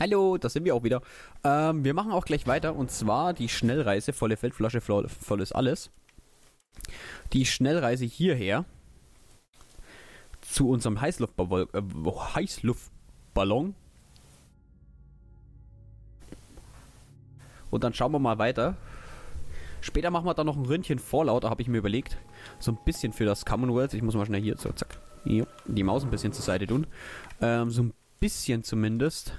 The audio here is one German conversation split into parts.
Hallo, da sind wir auch wieder. Wir machen auch gleich weiter, und zwar die Schnellreise, volle Feldflasche, voll ist alles. Die Schnellreise hierher zu unserem Heißluftballon. Und dann schauen wir mal weiter. Später machen wir dann noch ein Ründchen Fallout, da habe ich mir überlegt. So ein bisschen für das Commonwealth. Ich muss mal schnell hier, so, zack, hier, die Maus ein bisschen zur Seite tun. So ein bisschen zumindest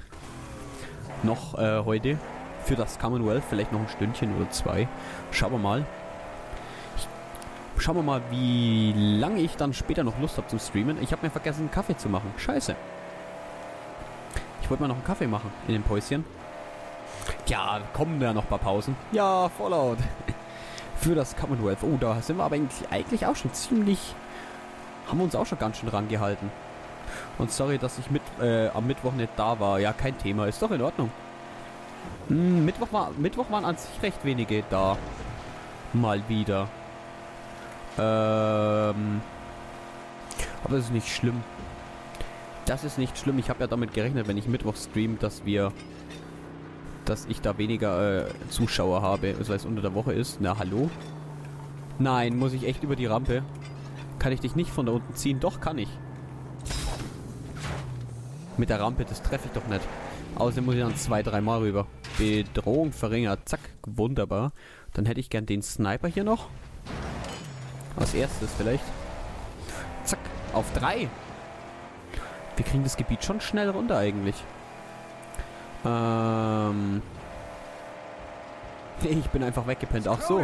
noch heute für das Commonwealth. Vielleicht noch ein Stündchen oder zwei. Schauen wir mal. Schauen wir mal, wie lange ich dann später noch Lust habe zum Streamen. Ich habe mir vergessen, einen Kaffee zu machen. Scheiße. Ich wollte mal noch einen Kaffee machen in dem Päuschen. Tja, kommen da noch ein paar Pausen. Ja, Fallout. Für das Commonwealth. Oh, da sind wir aber eigentlich auch schon ziemlich... Haben wir uns auch schon ganz schön rangehalten. Und sorry, dass ich am Mittwoch nicht da war. Ja, kein Thema. Ist doch in Ordnung. Mittwoch waren an sich recht wenige da. Mal wieder. Aber das ist nicht schlimm. Das ist nicht schlimm. Ich habe ja damit gerechnet, wenn ich Mittwoch streame, dass ich da weniger Zuschauer habe, also weil es unter der Woche ist. Na, hallo? Nein, muss ich echt über die Rampe? Kann ich dich nicht von da unten ziehen? Doch, kann ich. Mit der Rampe, das treffe ich doch nicht. Außerdem muss ich dann 2-3 Mal rüber. Bedrohung verringert. Zack, wunderbar. Dann hätte ich gern den Sniper hier noch. Als erstes vielleicht. Zack, auf 3. Wir kriegen das Gebiet schon schnell runter eigentlich. Ich bin einfach weggepennt. Ach so.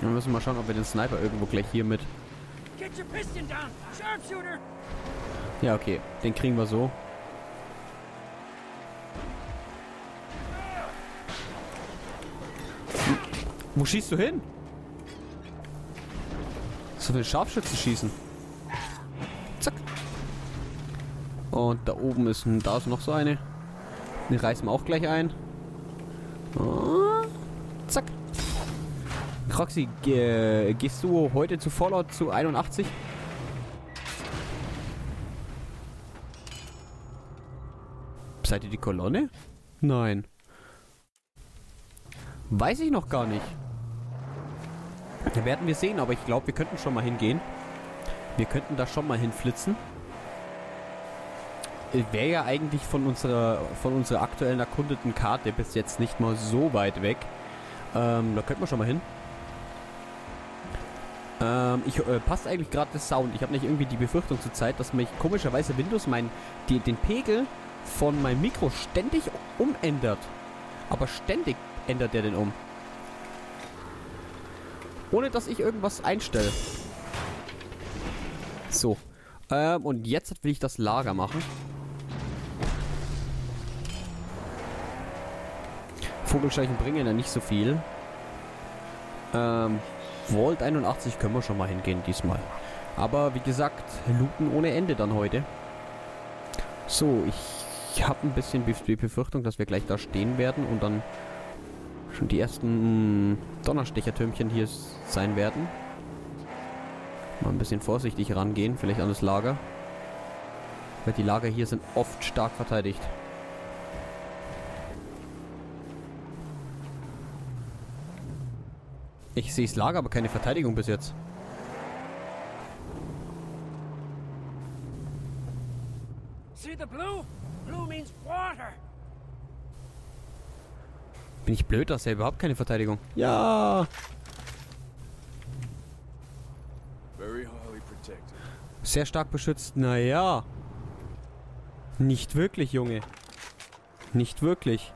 Wir müssen mal schauen, ob wir den Sniper irgendwo gleich hier mit... Ja, okay. Den kriegen wir so. Wo schießt du hin? So viele Scharfschützen schießen. Zack. Und da oben ist noch so eine. Den reißen wir auch gleich ein. Und zack. Croxy, gehst du heute zu Fallout zu 81? Seid ihr die Kolonne? Nein. Weiß ich noch gar nicht. Da werden wir sehen, aber ich glaube, wir könnten schon mal hingehen. Wir könnten da schon mal hinflitzen. Wäre ja eigentlich von unserer aktuellen erkundeten Karte bis jetzt nicht mal so weit weg. Da könnten wir schon mal hin. Passt eigentlich gerade der Sound. Ich habe nicht irgendwie die Befürchtung zur Zeit, dass mich komischerweise Windows den Pegel von meinem Mikro ständig umändert. Aber ständig ändert er den um. Ohne, dass ich irgendwas einstelle. So. Und jetzt will ich das Lager machen. Vogelscheuchen bringen ja nicht so viel. Vault 81 können wir schon mal hingehen diesmal. Aber wie gesagt, looten ohne Ende dann heute. So, ich habe ein bisschen die Befürchtung, dass wir gleich da stehen werden und dann... schon die ersten Donnerstechertürmchen hier sein werden. Mal ein bisschen vorsichtig rangehen, vielleicht an das Lager. Weil die Lager hier sind oft stark verteidigt. Ich sehe das Lager, aber keine Verteidigung bis jetzt. See the blue? Blue means water. Bin ich blöd, dass er überhaupt keine Verteidigung. Ja. Sehr stark beschützt. Naja. Nicht wirklich, Junge. Nicht wirklich.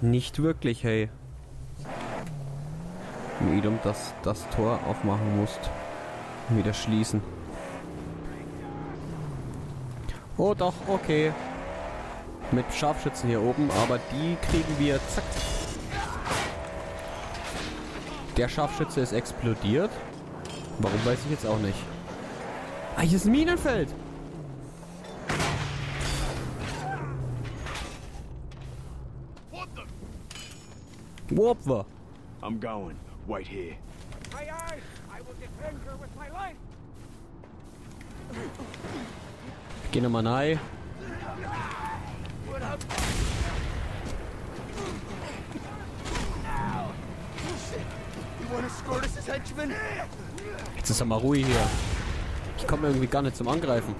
Nicht wirklich, hey. Wie dumm, dass das Tor aufmachen musst. Und wieder schließen. Oh doch, okay. Mit Scharfschützen hier oben, aber die kriegen wir, zack. Der Scharfschütze ist explodiert. Warum, weiß ich jetzt auch nicht. Ah, hier ist ein Minenfeld. Wopfer. I'm going. Wait here. Aye, aye. I will defend her with my life. Ich geh nochmal rein. Jetzt ist er mal ruhig hier. Ich komme irgendwie gar nicht zum Angreifen.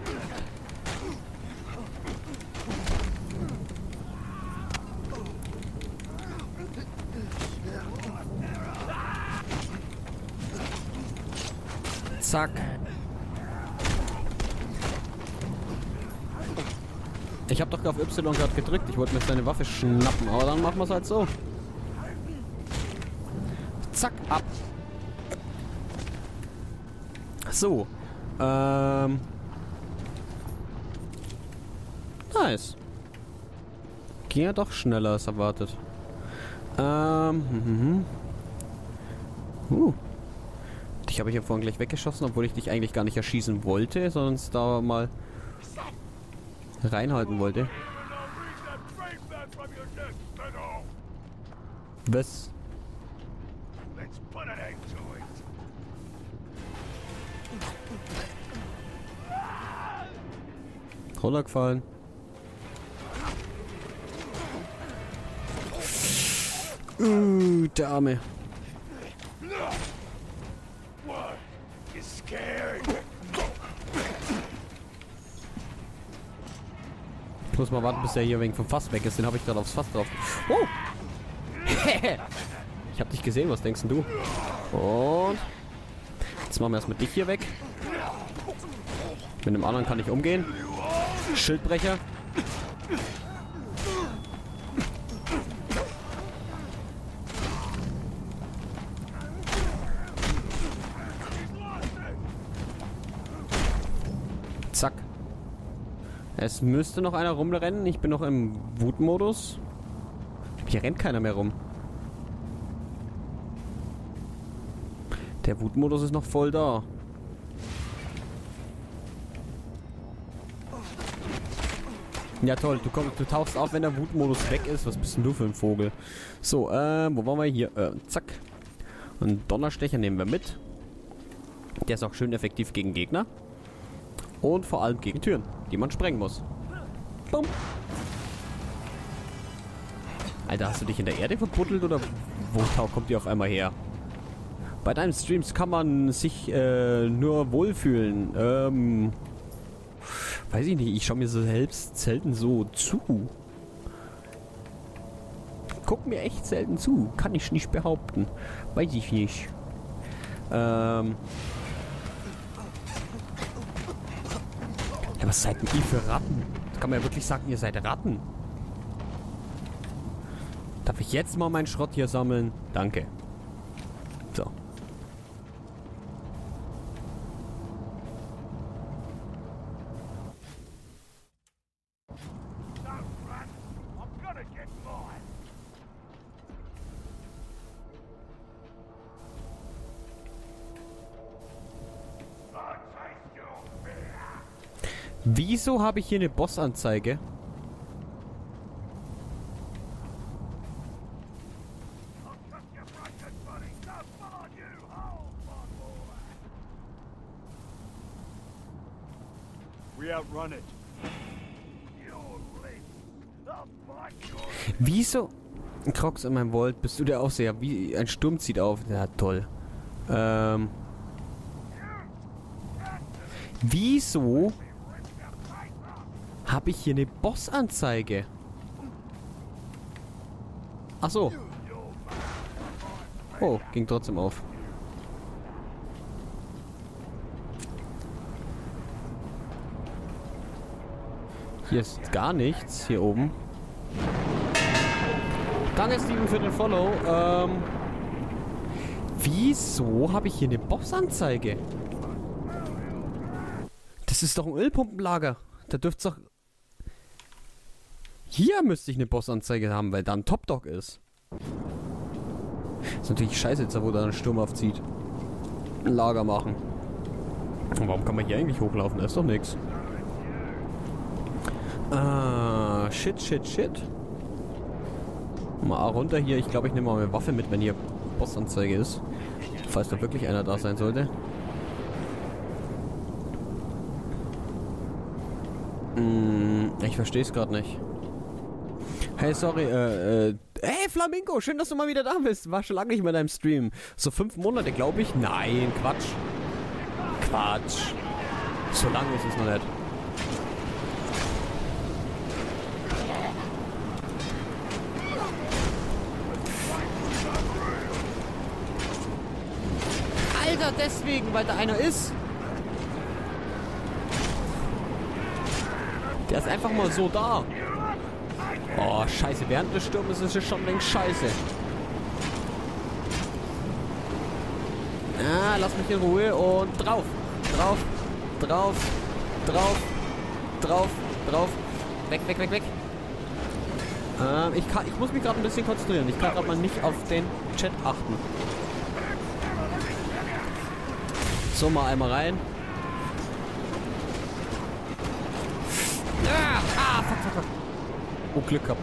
Zack. Ich habe doch auf Y gerade gedrückt. Ich wollte mir seine Waffe schnappen, aber dann machen wir es halt so. Zack, ab. So. Nice. Ging ja doch schneller als erwartet. Dich habe ich ja vorhin gleich weggeschossen, obwohl ich dich eigentlich gar nicht erschießen wollte, sondern es da mal reinhalten wollte. Was? Runtergefallen. Der Arme. Ich muss mal warten, bis er hier wegen vom Fass weg ist. Den habe ich gerade aufs Fass drauf. Oh! Ich habe dich gesehen. Was denkst denn du? Und jetzt machen wir erstmal dich hier weg. Mit dem anderen kann ich umgehen. Schildbrecher. Zack. Es müsste noch einer rumrennen. Ich bin noch im Wutmodus. Hier rennt keiner mehr rum. Der Wutmodus ist noch voll da. Ja toll, du tauchst auf, wenn der Wutmodus weg ist. Was bist denn du für ein Vogel? So, wo waren wir hier? Zack. Und Donnerstecher nehmen wir mit. Der ist auch schön effektiv gegen Gegner. Und vor allem gegen Türen, die man sprengen muss. Bumm. Alter, hast du dich in der Erde verbuddelt oder wo kommt die auf einmal her? Bei deinen Streams kann man sich nur wohlfühlen. Weiß ich nicht, ich schaue mir so selbst selten so zu. Guck mir echt selten zu. Kann ich nicht behaupten. Weiß ich nicht. Ja, was seid denn ihr für Ratten? Das kann man ja wirklich sagen, ihr seid Ratten. Darf ich jetzt mal meinen Schrott hier sammeln? Danke. So. Wieso habe ich hier eine Bossanzeige? Wieso? Crocs in meinem Vault, bist du der Aufseher? Wie ein Sturm zieht auf. Ja, toll. Wieso habe ich hier eine Bossanzeige? Ach so. Oh, ging trotzdem auf. Hier ist gar nichts, hier oben. Danke, Steven, für den Follow. Wieso habe ich hier eine Bossanzeige? Das ist doch ein Ölpumpenlager. Da dürft's doch... Hier müsste ich eine Bossanzeige haben, weil da ein Top-Dog ist. Ist natürlich scheiße jetzt, wo da ein Sturm aufzieht. Ein Lager machen. Und warum kann man hier eigentlich hochlaufen? Da ist doch nichts. Ah, shit. mal runter hier. Ich glaube, ich nehme mal meine Waffe mit, wenn hier Bossanzeige ist. Falls da wirklich einer da sein sollte. Ich verstehe es gerade nicht. Hey, sorry, hey, Flamingo, schön, dass du mal wieder da bist. War schon lange nicht mehr in deinem Stream. So 5 Monate, glaube ich. Nein, Quatsch. Quatsch. So lange ist es noch nicht. Alter, deswegen, weil da einer ist. Der ist einfach mal so da. Oh, scheiße. Während des Sturmes ist es schon längst scheiße. Ah, lass mich in Ruhe und drauf. Drauf. Drauf. Drauf. Drauf. Drauf. Weg, weg, weg, weg. Ich muss mich gerade ein bisschen konzentrieren. Ich kann gerade mal nicht auf den Chat achten. So, mal einmal rein. Ah, fuck, fuck, fuck. Oh, Glück gehabt.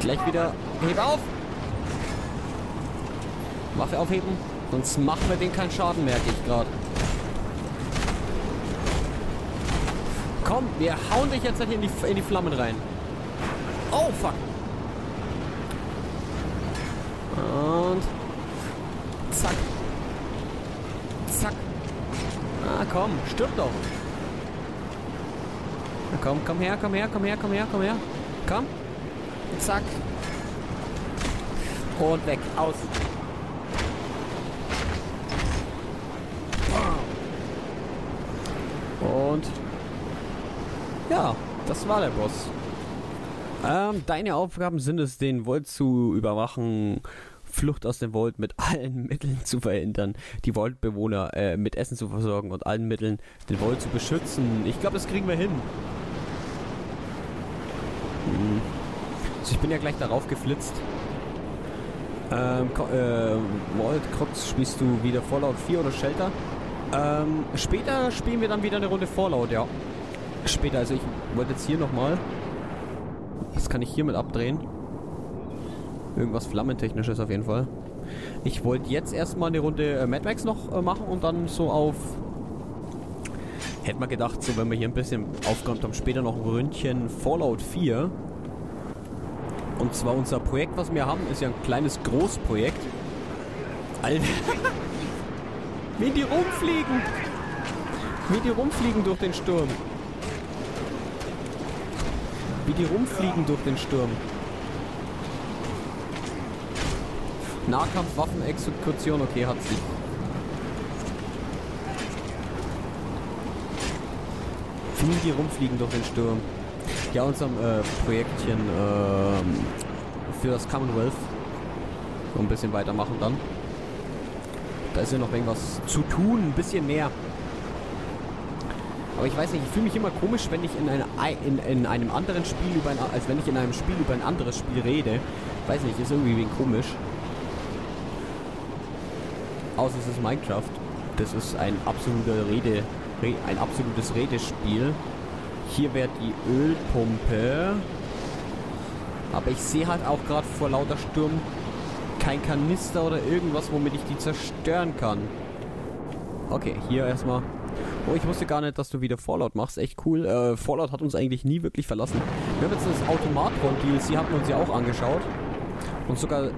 Gleich wieder. Heb auf! Waffe aufheben. Sonst machen wir denen keinen Schaden, merke ich gerade. Komm, wir hauen dich jetzt nicht in die Flammen rein. Oh, fuck. Und zack. Zack. Ah, komm, stirb doch. Na komm, komm her, komm her, komm her, komm her, komm her. Komm. Zack. Und weg. Aus. Und ja, das war der Boss. Deine Aufgaben sind es, den Vault zu überwachen, Flucht aus dem Vault mit allen Mitteln zu verhindern, die Vault-Bewohner mit Essen zu versorgen und allen Mitteln den Vault zu beschützen. Ich glaube, das kriegen wir hin. Hm. Also ich bin ja gleich darauf geflitzt. Vault, Krux, spielst du wieder Fallout 4 oder Shelter? Später spielen wir dann wieder eine Runde Fallout, ja. Später, also ich wollte jetzt hier nochmal. Was kann ich hiermit abdrehen? Irgendwas Flammentechnisches auf jeden Fall. Ich wollte jetzt erstmal eine Runde Mad Max noch machen und dann so auf... Hätte man gedacht, so wenn wir hier ein bisschen aufgeräumt haben, später noch ein Ründchen Fallout 4. Und zwar unser Projekt, was wir haben, ist ja ein kleines Großprojekt. Alter. Wie die rumfliegen! Wie die rumfliegen durch den Sturm. Wie die rumfliegen durch den Sturm. Nahkampf, Waffen, Exekution, okay, hat sie. Fliegen die rumfliegen durch den Sturm. Ja, unserem Projektchen für das Commonwealth. So ein bisschen weitermachen dann. Da ist ja noch irgendwas zu tun, ein bisschen mehr. Aber ich weiß nicht, ich fühle mich immer komisch, wenn ich in einem anderen Spiel über ein, als wenn ich in einem Spiel über ein anderes Spiel rede. Weiß nicht, ist irgendwie komisch. Außer es ist Minecraft. Das ist ein absoluter absolutes Redespiel. Hier wäre die Ölpumpe. Aber ich sehe halt auch gerade vor lauter Sturm kein Kanister oder irgendwas, womit ich die zerstören kann. Okay, hier erstmal. Oh, ich wusste gar nicht, dass du wieder Fallout machst. Echt cool. Fallout hat uns eigentlich nie wirklich verlassen. Wir haben jetzt das Automatron-DLC, haben wir uns ja auch angeschaut. Und sogar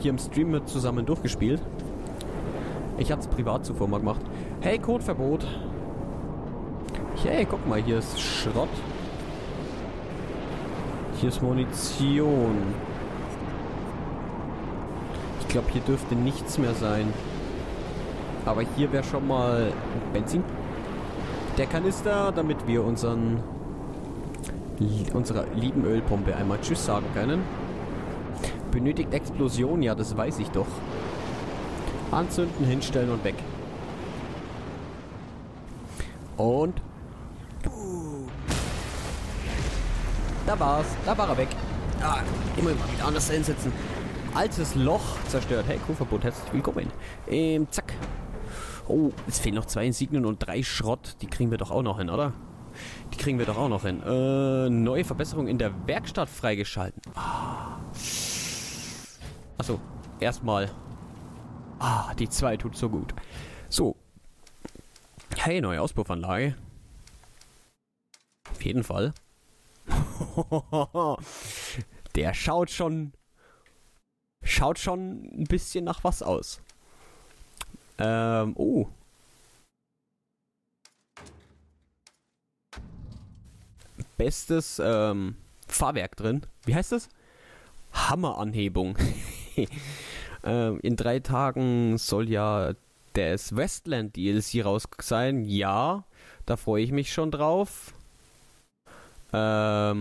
hier im Stream mit zusammen durchgespielt. Ich hab's privat zuvor mal gemacht. Hey, Codeverbot. Hey, guck mal, hier ist Schrott. Hier ist Munition. Ich glaube, hier dürfte nichts mehr sein. Aber hier wäre schon mal Benzin. Der Kanister, damit wir unserer lieben Ölpumpe einmal Tschüss sagen können. Benötigt Explosion, ja, das weiß ich doch. Anzünden, hinstellen und weg. Und... Da war's. Da war er weg. Ah, immer wieder anders hinsetzen. Altes Loch zerstört. Hey, Kuhverbot, herzlich willkommen. Zack. Oh, es fehlen noch 2 Insignien und 3 Schrott. Die kriegen wir doch auch noch hin, oder? Die kriegen wir doch auch noch hin. Neue Verbesserung in der Werkstatt freigeschalten. Ah. Achso, erstmal. Ah, die 2 tut so gut. So. Hey, neue Auspuffanlage. Auf jeden Fall. Der schaut schon ein bisschen nach was aus. Oh. Bestes Fahrwerk drin. Wie heißt das? Hammeranhebung. In 3 Tagen soll ja das Westland DLC raus sein. Ja, da freue ich mich schon drauf. Warte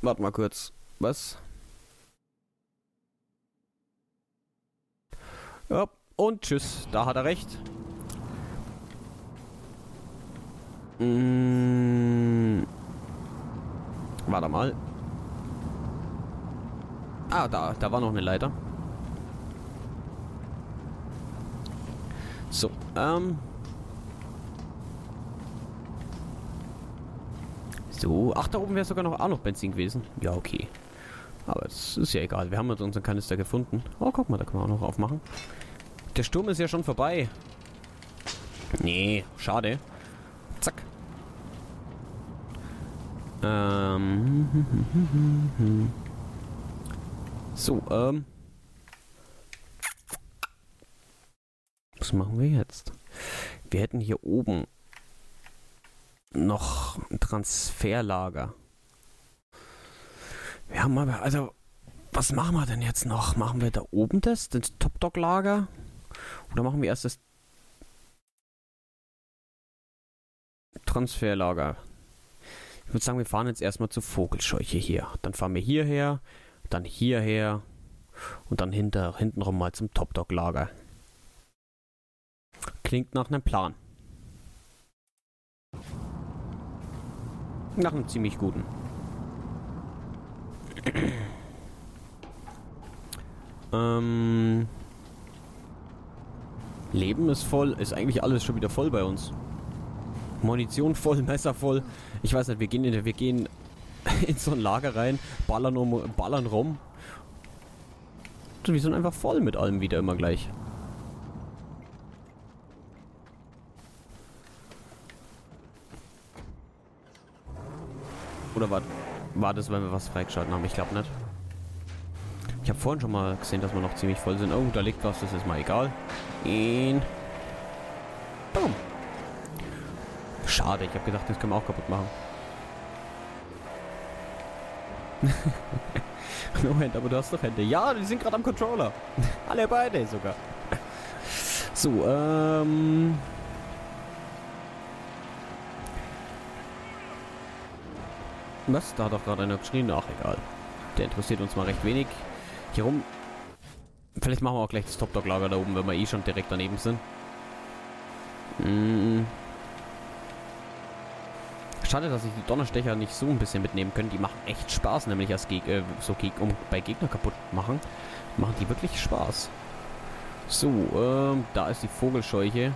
mal kurz. Was? Ja, und tschüss. Da hat er recht. Warte mal. Ah, da war noch eine Leiter. So, So, ach, da oben wäre sogar auch noch Benzin gewesen. Ja, okay. Aber es ist ja egal. Wir haben jetzt unseren Kanister gefunden. Oh, guck mal, da können wir auch noch aufmachen. Der Sturm ist ja schon vorbei. Nee, schade. Zack. So, Was machen wir jetzt? Wir hätten hier oben noch ein Transferlager. Wir haben aber, also, was machen wir denn jetzt noch? Machen wir da oben das Top-Dock-Lager? Oder machen wir erst das Transferlager? Ich würde sagen, wir fahren jetzt erstmal zur Vogelscheuche hier. Dann fahren wir hierher, dann hierher und dann hintenrum mal zum Top-Dock-Lager. Klingt nach einem Plan. Nach einem ziemlich guten. Leben ist voll. Ist eigentlich alles schon wieder voll bei uns. Munition voll, Messer voll. Ich weiß nicht, wir gehen in so ein Lager rein, ballern rum. Und wir sind einfach voll mit allem wieder immer gleich. Oder war das, wenn wir was freigeschalten haben? Ich glaube nicht. Ich habe vorhin schon mal gesehen, dass wir noch ziemlich voll sind. Oh, da liegt was, das ist mal egal. Boom. Schade, ich habe gedacht, das können wir auch kaputt machen. Moment, aber du hast doch Hände. Ja, die sind gerade am Controller. Alle beide sogar. So, Was? Da hat doch gerade einer geschrien. Ach, egal. Der interessiert uns mal recht wenig. Hier rum. Vielleicht machen wir auch gleich das Top-Dock-Lager da oben, wenn wir eh schon direkt daneben sind. Schade, dass ich die Donnerstecher nicht so ein bisschen mitnehmen können. Die machen echt Spaß, nämlich als bei Gegner kaputt machen. Machen die wirklich Spaß. So, da ist die Vogelscheuche.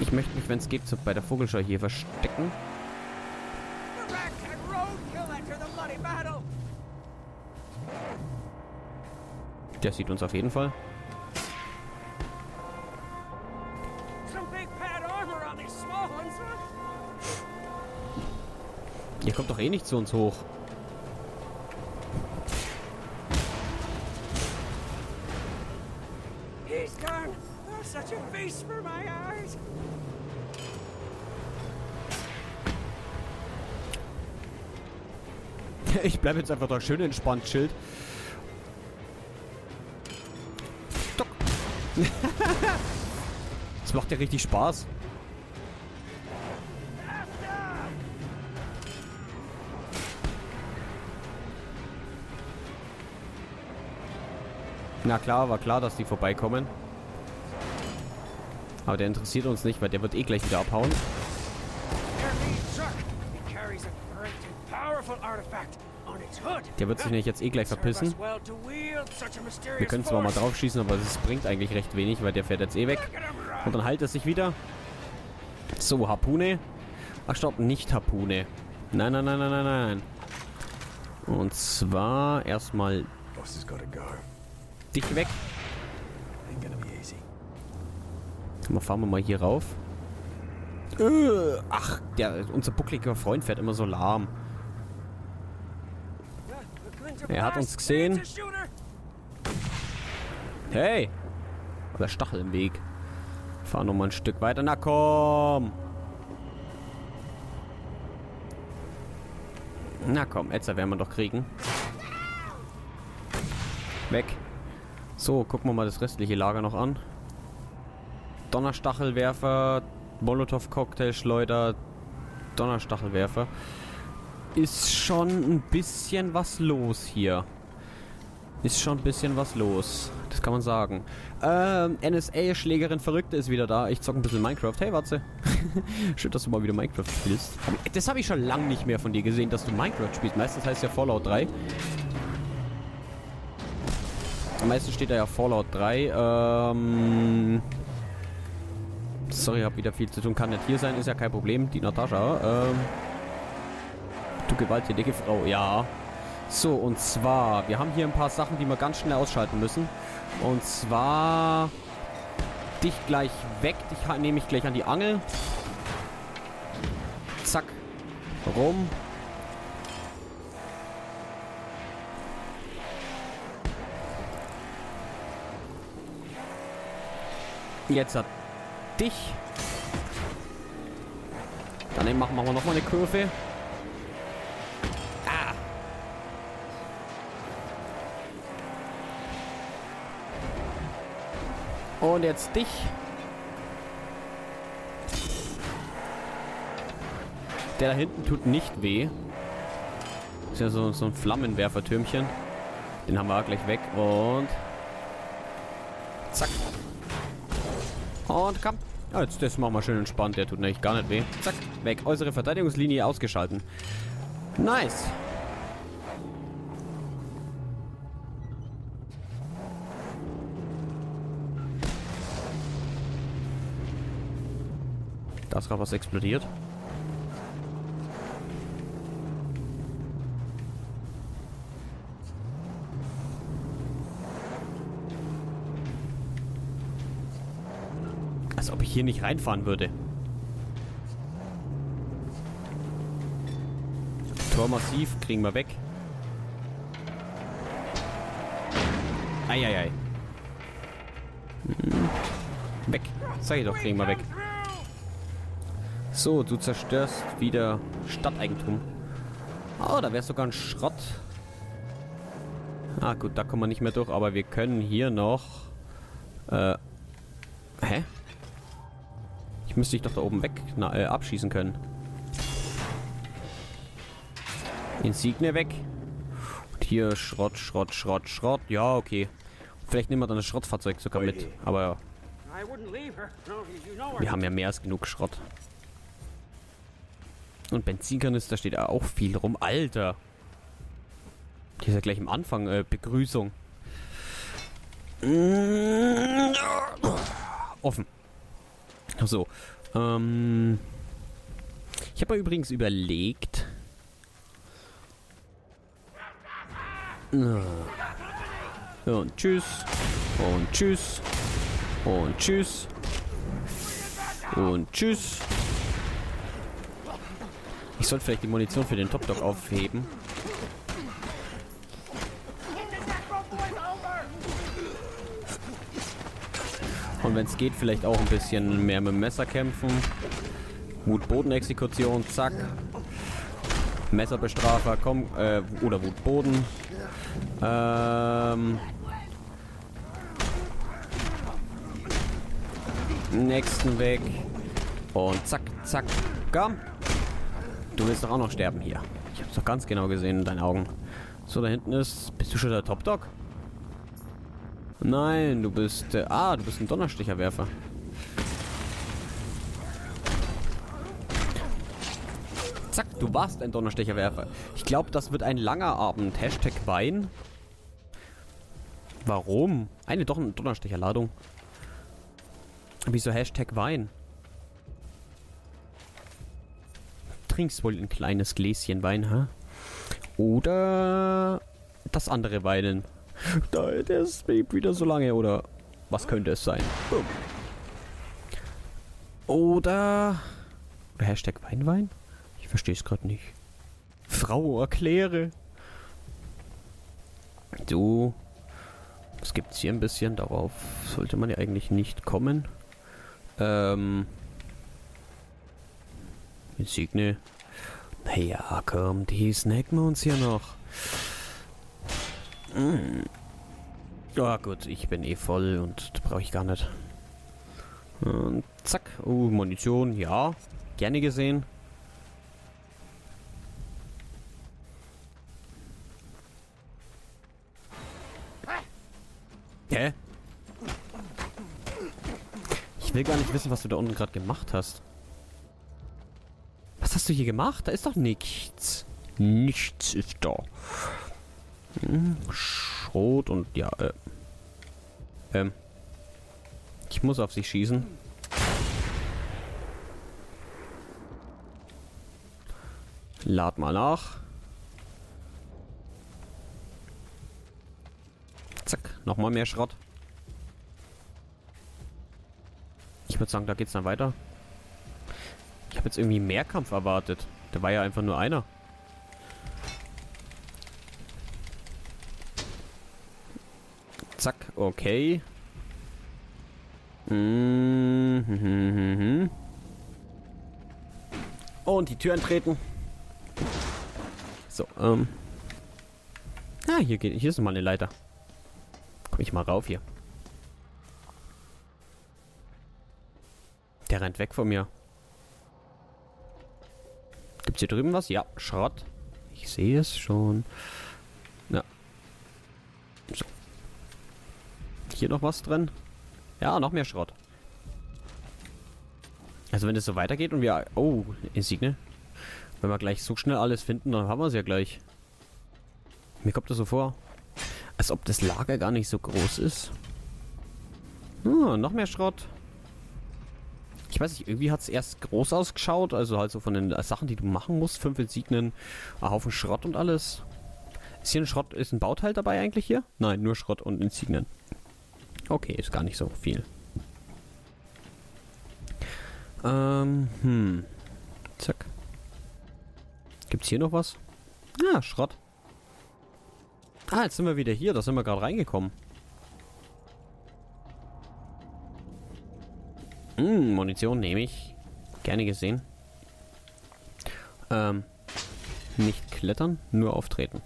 Ich möchte mich, wenn es geht, bei der Vogelscheuche hier verstecken. Der sieht uns auf jeden Fall. Ihr kommt doch eh nicht zu uns hoch. Ich bleibe jetzt einfach da schön entspannt, Schild. Stock. Das macht ja richtig Spaß. Na klar, war klar, dass die vorbeikommen. Aber der interessiert uns nicht, weil der wird eh gleich wieder abhauen. Der wird sich nämlich jetzt eh gleich verpissen. Wir können zwar mal drauf schießen, aber es bringt eigentlich recht wenig, weil der fährt jetzt eh weg. Und dann heilt er sich wieder. So, Harpune. Ach, stopp, nicht Harpune. Nein, nein, nein, nein, nein, nein. Und zwar erstmal dich weg. Mal fahren wir mal hier rauf. Ach, unser buckliger Freund fährt immer so lahm. Er hat uns gesehen. Hey! Der Stachel im Weg. Fahr noch mal ein Stück weiter. Na komm! Na komm, Etzer werden wir doch kriegen. Weg. So, gucken wir mal das restliche Lager noch an. Donnerstachelwerfer, Molotow-Cocktail-Schleuder, Donnerstachelwerfer. Ist schon ein bisschen was los hier. Ist schon ein bisschen was los. Das kann man sagen. NSA-Schlägerin Verrückte ist wieder da. Ich zocke ein bisschen Minecraft. Hey, Watze. Schön, dass du mal wieder Minecraft spielst. Das habe ich schon lange nicht mehr von dir gesehen, dass du Minecraft spielst. Meistens heißt ja Fallout 3. Am meisten steht da ja Fallout 3. Sorry, hab wieder viel zu tun. Kann nicht hier sein, ist ja kein Problem. Die Natascha. Du gewalttätige Frau. Ja. So, und zwar, wir haben hier ein paar Sachen, die wir ganz schnell ausschalten müssen. Und zwar dich gleich weg. Dich nehme ich gleich an die Angel. Zack. Rum. Jetzt hat dich. Dann machen wir nochmal eine Kurve. Und jetzt dich. Der da hinten tut nicht weh. Ist ja so ein Flammenwerfertürmchen. Den haben wir auch gleich weg. Und zack. Und komm. Ja, jetzt das machen wir schön entspannt. Der tut nämlich gar nicht weh. Zack. Weg. Äußere Verteidigungslinie ausgeschalten. Nice. Da ist gerade was explodiert. Als ob ich hier nicht reinfahren würde. Tor massiv, kriegen wir weg. Eieiei. Weg. Sag ich doch, kriegen wir weg. So, du zerstörst wieder Stadteigentum. Oh, da wäre sogar ein Schrott. Ah gut, da kommen wir nicht mehr durch, aber wir können hier noch... Hä? Ich müsste dich doch da oben weg abschießen können. Insigne weg. Und hier Schrott, Schrott, Schrott, Schrott. Ja, okay. Vielleicht nehmen wir dann das Schrottfahrzeug sogar mit. Aber ja. Wir haben ja mehr als genug Schrott. Und Benzinkanister steht auch viel rum. Alter. Die ist ja gleich am Anfang. Begrüßung. Offen. So. Ich habe mir übrigens überlegt. Und tschüss. Und tschüss. Und tschüss. Und tschüss. Ich sollte vielleicht die Munition für den Top Dog aufheben. Und wenn es geht, vielleicht auch ein bisschen mehr mit dem Messer kämpfen. Wutbodenexekution, zack. Messerbestrafer, komm. Oder Wutboden. Nächsten weg. Und zack, zack. Komm. Du willst doch auch noch sterben hier. Ich hab's doch ganz genau gesehen in deinen Augen. So, da hinten ist... Bist du schon der Top Dog? Nein, du bist... du bist ein Donnersticherwerfer. Zack, Du warst ein Donnerstecherwerfer. Ich glaube, das wird ein langer Abend. Hashtag Wein. Warum? Eine Donnerstecherladung. Wieso Hashtag Wein? Trinkst wohl ein kleines Gläschen Wein, ha? Oder das andere Weinen. Der lebt wieder so lange, oder was könnte es sein? Boom. Oder Hashtag Weinwein? Ich verstehe es gerade nicht. Frau, erkläre. Du. Was gibt's hier ein bisschen? Darauf sollte man ja eigentlich nicht kommen. Insigne. Naja, komm, die snacken wir uns hier noch. Ah, gut, ich bin eh voll und brauche ich gar nicht. Und zack. Oh, Munition, ja. Gerne gesehen. Hä? Ich will gar nicht wissen, was du da unten gerade gemacht hast. Was hast du hier gemacht? Da ist doch nichts. Nichts ist da. Schrot und ja, ich muss auf sie schießen. Lad mal nach. Zack, nochmal mehr Schrott. Ich würde sagen, da geht's dann weiter. Ich habe jetzt irgendwie mehr Kampf erwartet. Da war ja einfach nur einer. Zack, okay. Und die Türen treten. So, ah, hier ist nochmal eine Leiter. Komm ich mal rauf hier. Der rennt weg von mir. Gibt's hier drüben was? Ja, Schrott. Ich sehe es schon. Ja. So. Hier noch was drin? Ja, noch mehr Schrott. Also wenn es so weitergeht und wir... Oh, Insigne. Wenn wir gleich so schnell alles finden, dann haben wir es ja gleich. Mir kommt das so vor, als ob das Lager gar nicht so groß ist. Noch mehr Schrott. Ich weiß nicht, irgendwie hat es erst groß ausgeschaut. Also halt so von den Sachen, die du machen musst. 5 Insignien, ein Haufen Schrott und alles. Ist hier ein Schrott, ist ein Bauteil dabei eigentlich hier? Nein, nur Schrott und Insignien. Okay, ist gar nicht so viel. Zack. Gibt's hier noch was? Ah, Schrott. Ah, jetzt sind wir wieder hier. Da sind wir gerade reingekommen. Munition nehme ich. Gerne gesehen. Nicht klettern, nur auftreten.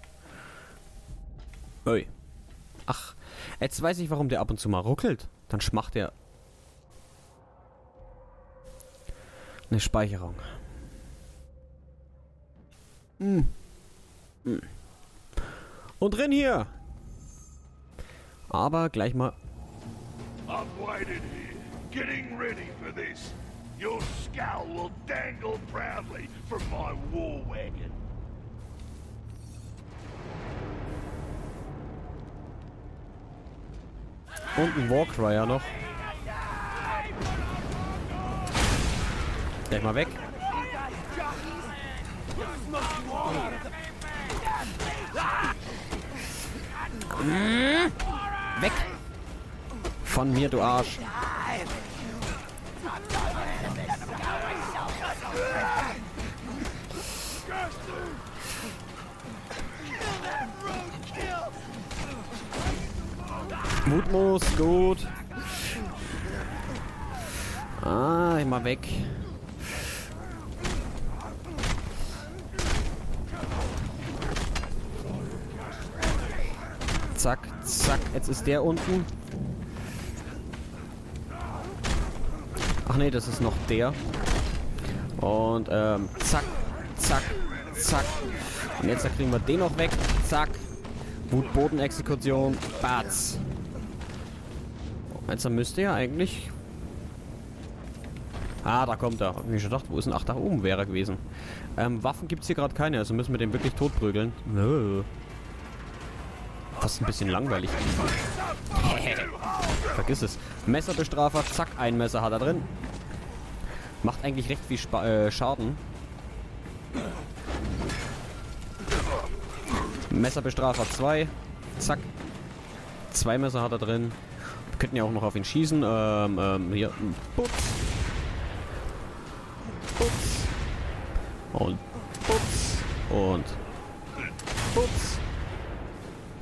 Ui. Ach, jetzt weiß ich, warum der ab und zu mal ruckelt. Dann schmacht er. Eine Speicherung. Und drin hier. Aber gleich mal. Und ein Warcrier noch. Gleich mal weg. Weg! Von mir, du Arsch! Mutlos, gut! Ah, immer weg! Zack, zack, jetzt ist der unten. Ach nee, das ist noch der. Und zack, zack, zack. Und jetzt kriegen wir den noch weg. Zack. Wutbodenexekution. Batz. Jetzt müsste ja eigentlich... Ah, da kommt er. Wie ich schon dachte, wo ist denn? Ach, da oben wäre er gewesen. Waffen gibt es hier gerade keine, also müssen wir den wirklich totprügeln. Nö. Fast ein bisschen langweilig. Vergiss es. Messerbestrafer, zack, ein Messer hat er drin. Macht eigentlich recht viel Schaden. Messerbestrafer 2, zack. Zwei Messer hat er drin. Wir könnten ja auch noch auf ihn schießen. Hier. Putz. Putz. Und Putz. Und Putz.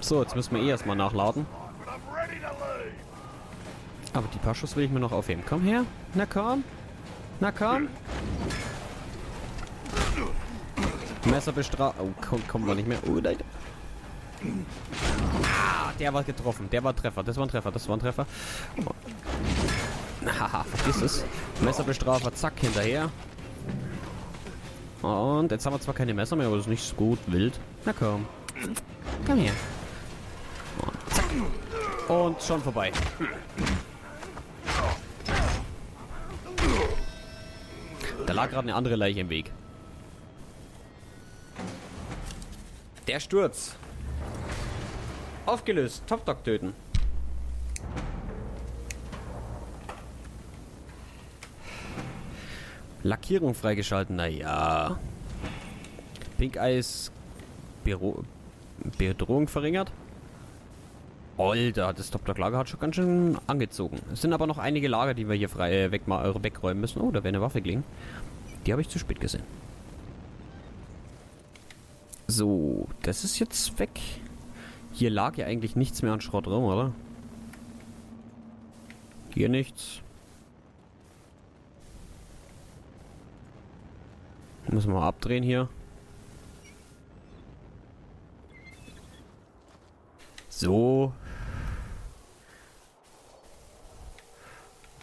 So, jetzt müssen wir eh erstmal nachladen. Aber die paar Schuss will ich mir noch aufheben. Komm her. Na komm. Na komm. Messerbestraft. Oh, kommt man nicht mehr. Oh, nein. Ah, der war getroffen. Der war Treffer. Das war ein Treffer. Das war ein Treffer. Haha, vergiss es. Messerbestrafer, zack, hinterher. Und jetzt haben wir zwar keine Messer mehr, aber das ist nicht so gut wild. Na komm. Komm her. Und zack. Und schon vorbei. Da lag gerade eine andere Leiche im Weg. Der Sturz. Aufgelöst. Top Dog töten. Lackierung freigeschalten. Naja. Pink Eis. Bedrohung verringert. Alter, das Top Dog Lager hat schon ganz schön angezogen. Es sind aber noch einige Lager, die wir hier frei wegräumen müssen. Oh, da wäre eine Waffe gelegen. Die habe ich zu spät gesehen. So, das ist jetzt weg. Hier lag ja eigentlich nichts mehr an Schrott rum, oder? Hier nichts. Müssen wir mal abdrehen hier. So.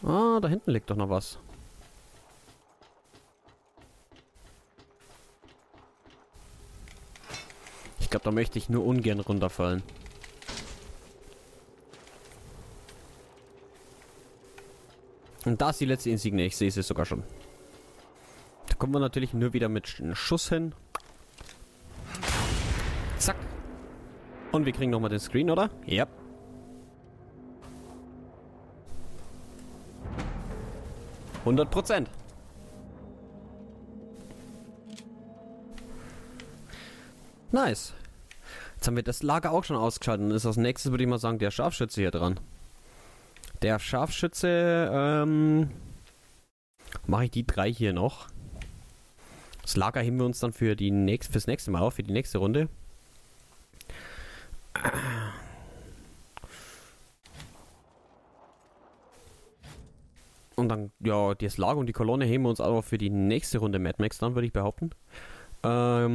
Ah, da hinten liegt doch noch was. Ich glaube, da möchte ich nur ungern runterfallen. Und da ist die letzte Insignie. Ich sehe sie sogar schon. Da kommen wir natürlich nur wieder mit einem Schuss hin. Zack. Und wir kriegen nochmal den Screen, oder? Ja. Yep. Yep. 100%. Nice. Jetzt haben wir das Lager auch schon ausgeschaltet. Dann ist als nächstes, würde ich mal sagen, der Scharfschütze hier dran. Der Scharfschütze, mache ich die drei hier noch. Das Lager heben wir uns dann für die fürs nächste Mal auf, für die nächste Runde. Und dann, ja, das Lager und die Kolonne heben wir uns aber für die nächste Runde Mad Max dann, würde ich behaupten. Das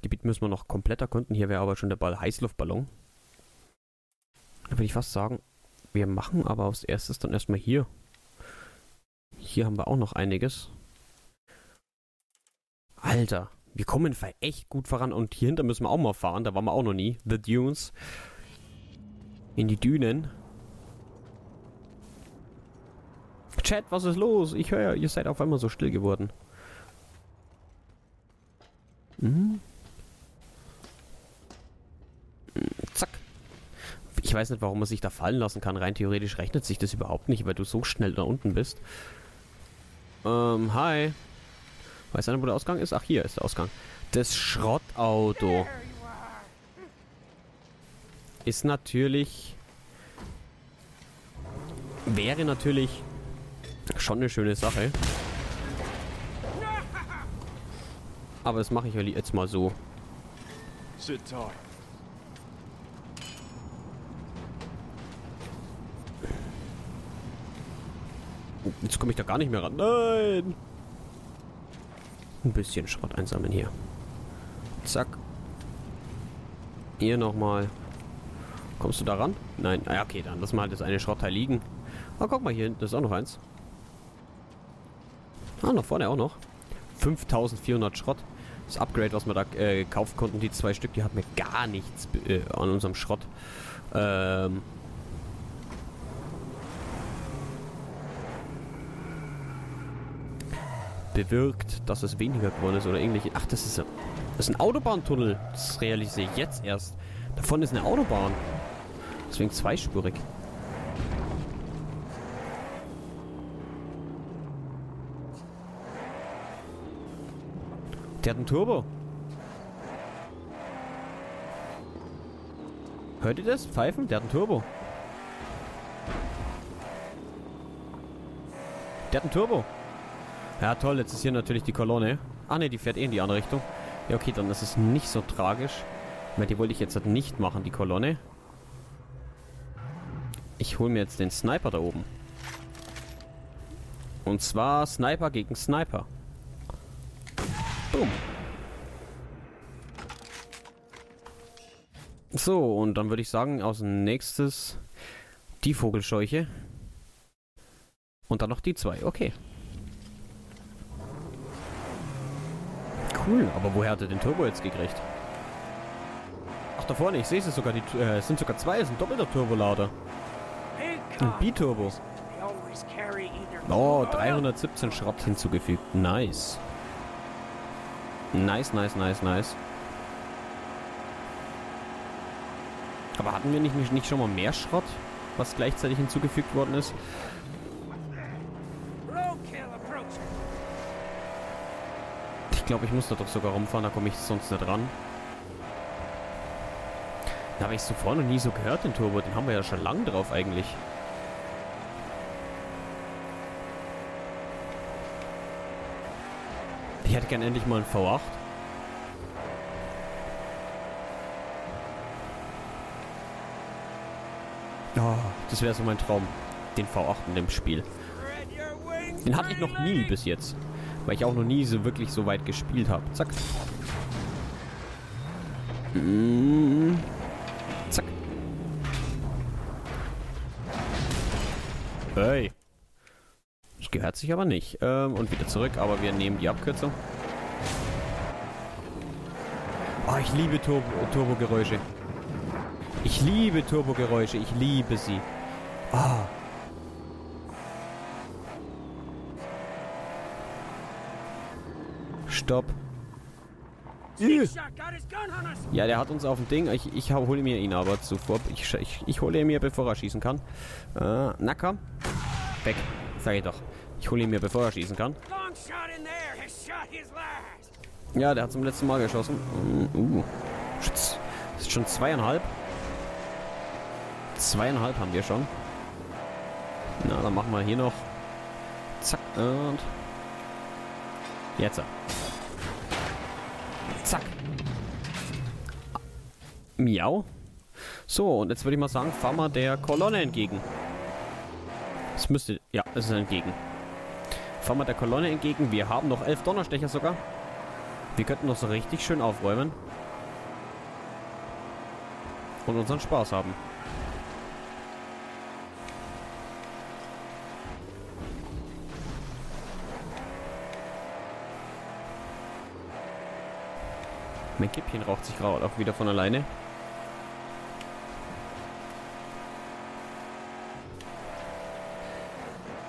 Gebiet müssen wir noch komplett erkunden. Hier wäre aber schon der Heißluftballon. Da würde ich fast sagen, wir machen aber als erstes dann erstmal hier. Hier haben wir auch noch einiges. Alter, wir kommen echt gut voran. Und hier hinter müssen wir auch mal fahren. Da waren wir auch noch nie. The Dunes. In die Dünen. Chat, was ist los? Ich höre, ihr seid auf einmal so still geworden. Mhm. Zack. Ich weiß nicht, warum man sich da fallen lassen kann. Rein theoretisch rechnet sich das überhaupt nicht, weil du so schnell da unten bist. Hi. Weiß einer, wo der Ausgang ist? Ach, hier ist der Ausgang. Das Schrottauto ist natürlich... Wäre natürlich schon eine schöne Sache. Aber das mache ich jetzt mal so. Jetzt komme ich da gar nicht mehr ran. Nein! Ein bisschen Schrott einsammeln hier. Zack. Hier nochmal. Kommst du da ran? Nein. Ah, okay, dann lass mal halt das eine Schrottteil liegen. Ah, guck mal, hier hinten ist auch noch eins. Ah, nach vorne auch noch. 5400 Schrott. Das Upgrade, was wir da kaufen konnten, die zwei Stück, die hatten wir gar nichts an unserem Schrott. bewirkt, dass es weniger geworden ist oder ähnliche. Ach, das ist ein Autobahntunnel. Das realisiere ich jetzt erst. Davon ist eine Autobahn. Deswegen zweispurig. Der hat einen Turbo. Hört ihr das? Pfeifen? Der hat einen Turbo. Der hat einen Turbo. Ja toll, jetzt ist hier natürlich die Kolonne. Ah ne, die fährt eh in die andere Richtung. Ja okay, dann ist es nicht so tragisch. Weil die wollte ich jetzt halt nicht machen, die Kolonne. Ich hole mir jetzt den Sniper da oben. Und zwar Sniper gegen Sniper. Boom. So, und dann würde ich sagen, als nächstes die Vogelscheuche. Und dann noch die zwei, okay. Cool, aber woher hat er den Turbo jetzt gekriegt? Ach, da vorne, ich sehe es sogar, die sind sogar zwei, es ist ein doppelter Turbolader. Ein B-Turbo. Oh, 317 Schrott hinzugefügt, nice. Nice, nice, nice, nice. Aber hatten wir nicht schon mal mehr Schrott, was gleichzeitig hinzugefügt worden ist? Ich glaube, ich muss da doch sogar rumfahren, da komme ich sonst nicht ran. Da habe ich es zuvor noch nie so gehört, den Turbo. Den haben wir ja schon lange drauf eigentlich. Ich hätte gern endlich mal einen V8. Oh, das wäre so mein Traum. Den V8 in dem Spiel. Den hatte ich noch nie bis jetzt. Weil ich auch noch nie so wirklich so weit gespielt habe. Zack. Zack. Hey. Das gehört sich aber nicht. Und wieder zurück, aber wir nehmen die Abkürzung. Oh, ich liebe Turbogeräusche. Ich liebe Turbogeräusche, ich liebe sie. Oh. Stopp. Ja, der hat uns auf dem Ding. Ich hole mir ihn aber zuvor. Ich hole ihn mir, bevor er schießen kann. Na komm. Weg. Sag ich doch. Ich hole ihn mir, bevor er schießen kann. Ja, der hat zum letzten Mal geschossen. Das ist schon 2,5. 2,5 haben wir schon. Na, dann machen wir hier noch. Zack und... Jetzt. Zack. Miau. So, und jetzt würde ich mal sagen, fahren wir der Kolonne entgegen. Es müsste... Ja, es ist entgegen. Fahren wir der Kolonne entgegen. Wir haben noch 11 Donnerstecher sogar. Wir könnten noch so richtig schön aufräumen. Und unseren Spaß haben. Mein Kippchen raucht sich gerade auch wieder von alleine.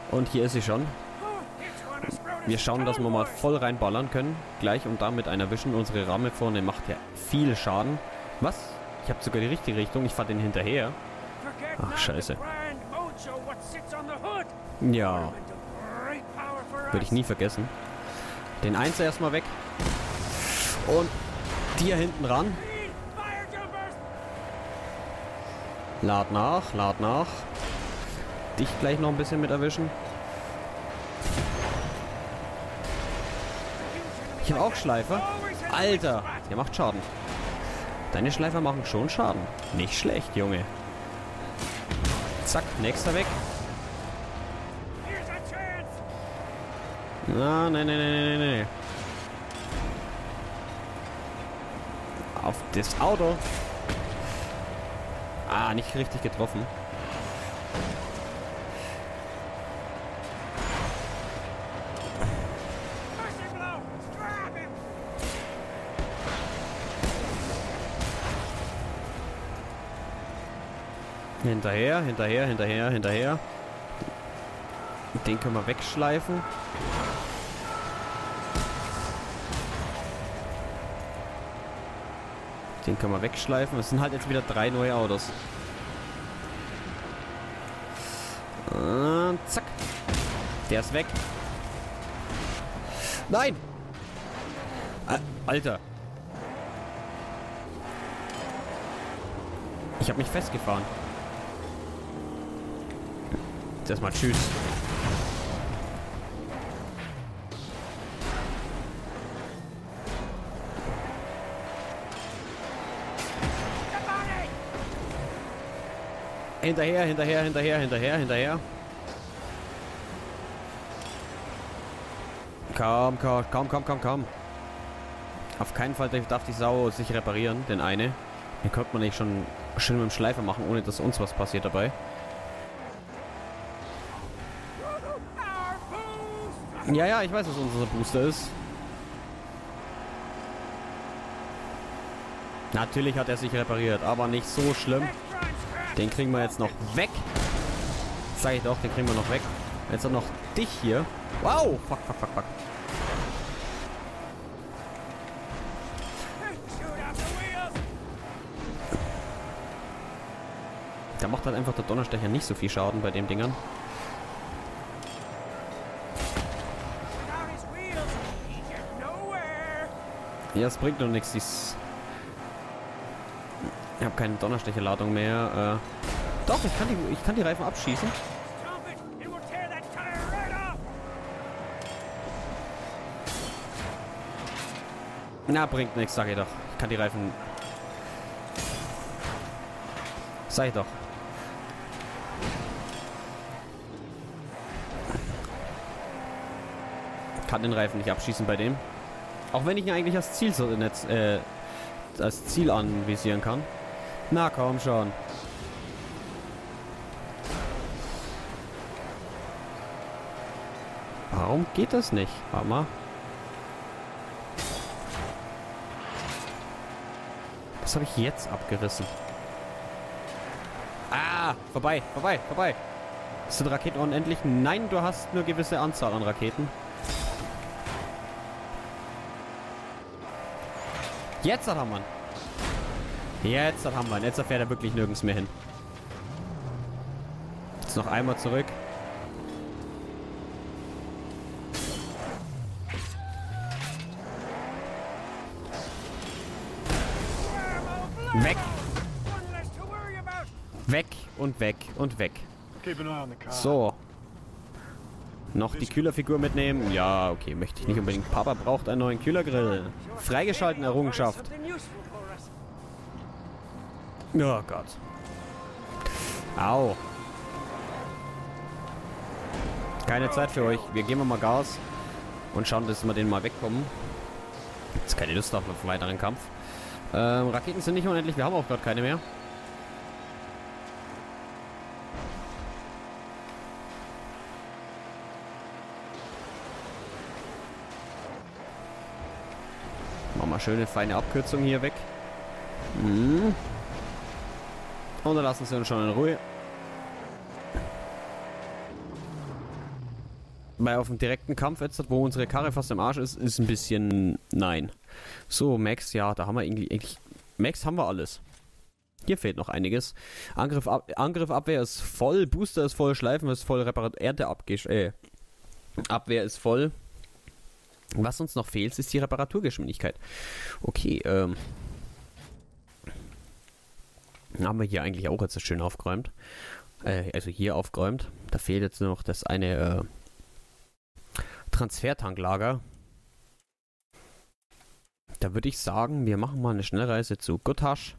Und hier ist sie schon. Wir schauen, dass wir mal voll reinballern können. Gleich und damit einen erwischen. Unsere Ramme vorne macht ja viel Schaden. Was? Ich habe sogar die richtige Richtung. Ich fahre den hinterher. Ach, scheiße. Ja. Würde ich nie vergessen. Den Einser erstmal weg. Und... Hier hinten ran. Lad nach, lad nach. Dich gleich noch ein bisschen mit erwischen. Ich habe auch Schleifer. Alter, der macht Schaden. Deine Schleifer machen schon Schaden. Nicht schlecht, Junge. Zack, nächster weg. Na, nein, nein, nein, nein, nein. Auf das Auto. Ah, nicht richtig getroffen. Hinterher, hinterher, hinterher, hinterher. Den können wir wegschleifen. Den kann man wegschleifen. Es sind halt jetzt wieder 3 neue Autos. Und zack. Der ist weg. Nein! Alter. Ich habe mich festgefahren. Jetzt erstmal tschüss. Hinterher, hinterher, hinterher, hinterher, hinterher. Komm, komm, komm, komm, komm, komm. Auf keinen Fall darf die Sau sich reparieren, denn eine. Hier könnte man nicht schon schön mit dem Schleifer machen, ohne dass uns was passiert dabei. Ja, ja, ich weiß, dass unser Booster ist. Natürlich hat er sich repariert, aber nicht so schlimm. Den kriegen wir jetzt noch weg. Sag ich doch, den kriegen wir noch weg. Jetzt auch noch dich hier. Wow! Fuck, fuck, fuck, fuck. Da macht halt einfach der Donnerstecher nicht so viel Schaden bei den Dingern. Ja, es bringt doch nichts, dies. Ich habe keine Donnerstecherladung mehr. Doch, ich kann die Reifen abschießen. Na, bringt nichts, sag ich doch. Ich kann die Reifen... Sag ich doch. Ich kann den Reifen nicht abschießen bei dem. Auch wenn ich ihn eigentlich als Ziel, als Ziel anvisieren kann. Na komm schon. Warum geht das nicht? Warte mal. Was habe ich jetzt abgerissen? Ah, vorbei, vorbei, vorbei. Sind Raketen unendlich? Nein, du hast nur gewisse Anzahl an Raketen. Jetzt haben wir ihn. Jetzt haben wir ihn. Jetzt fährt er wirklich nirgends mehr hin. Jetzt noch einmal zurück. Weg. Weg und weg und weg. So. Noch die Kühlerfigur mitnehmen? Ja, okay, möchte ich nicht unbedingt. Papa braucht einen neuen Kühlergrill. Freigeschaltene Errungenschaft. Oh Gott. Au. Keine Zeit für euch. Wir geben mal Gas und schauen, dass wir den mal wegkommen. Jetzt keine Lust auf einen weiteren Kampf. Raketen sind nicht unendlich. Wir haben auch gerade keine mehr. Machen wir schöne, feine Abkürzung hier weg. Und dann lassen sie uns schon in Ruhe. Weil auf dem direkten Kampf jetzt, wo unsere Karre fast im Arsch ist, ist ein bisschen... Nein. So, Max, ja, da haben wir eigentlich... Max haben wir alles. Hier fehlt noch einiges. Angriff, Abwehr ist voll, Booster ist voll, Schleifen ist voll, Abwehr ist voll. Was uns noch fehlt, ist die Reparaturgeschwindigkeit. Okay, haben wir hier eigentlich auch jetzt schön aufgeräumt. Also hier aufgeräumt. Da fehlt jetzt noch das eine Transfertanklager. Da würde ich sagen, wir machen mal eine Schnellreise zu Gottasch.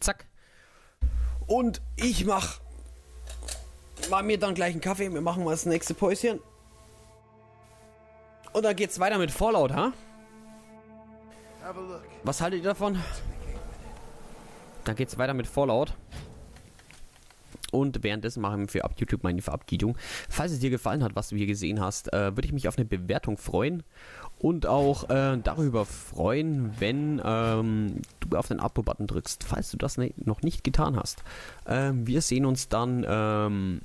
Zack. Und ich mach mir dann gleich einen Kaffee. Wir machen mal das nächste Päuschen. Und dann geht's weiter mit Fallout, ha? Was haltet ihr davon? Dann geht's weiter mit Fallout. Und währenddessen machen wir für ab YouTube meine Verabschiedung. Falls es dir gefallen hat, was du hier gesehen hast, würde ich mich auf eine Bewertung freuen. Und auch darüber freuen, wenn du auf den Abo-Button drückst, falls du das noch nicht getan hast. Wir sehen uns dann...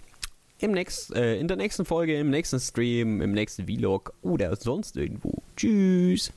in der nächsten Folge, im nächsten Stream, im nächsten Vlog oder sonst irgendwo. Tschüss!